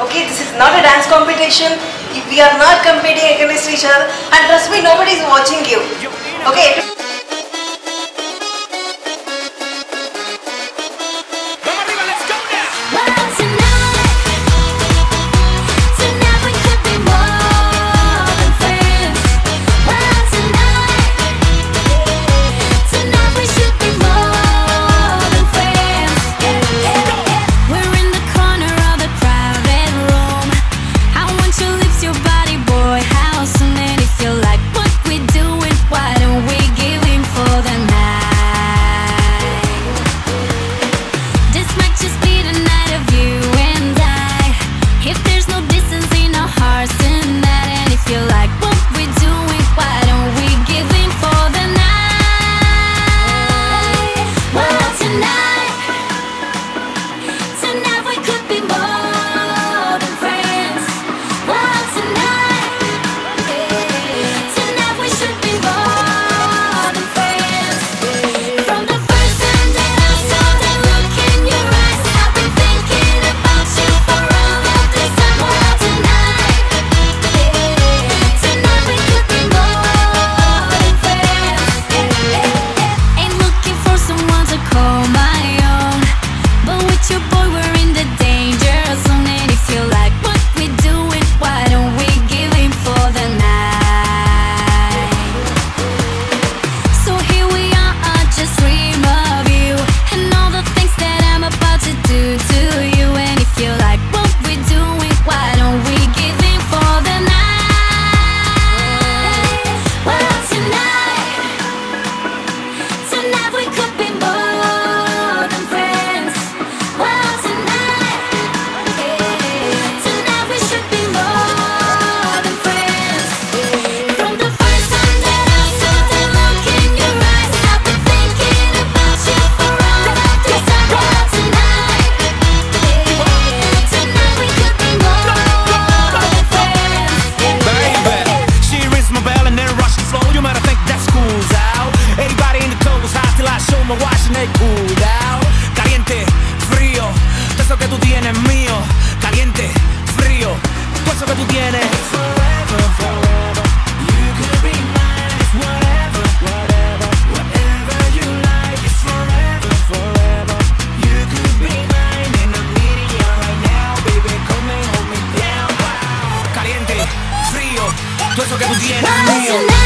Okay, this is not a dance competition. We are not competing against each other. And trust me, nobody is watching you. Okay. Eso que tú tienes mío.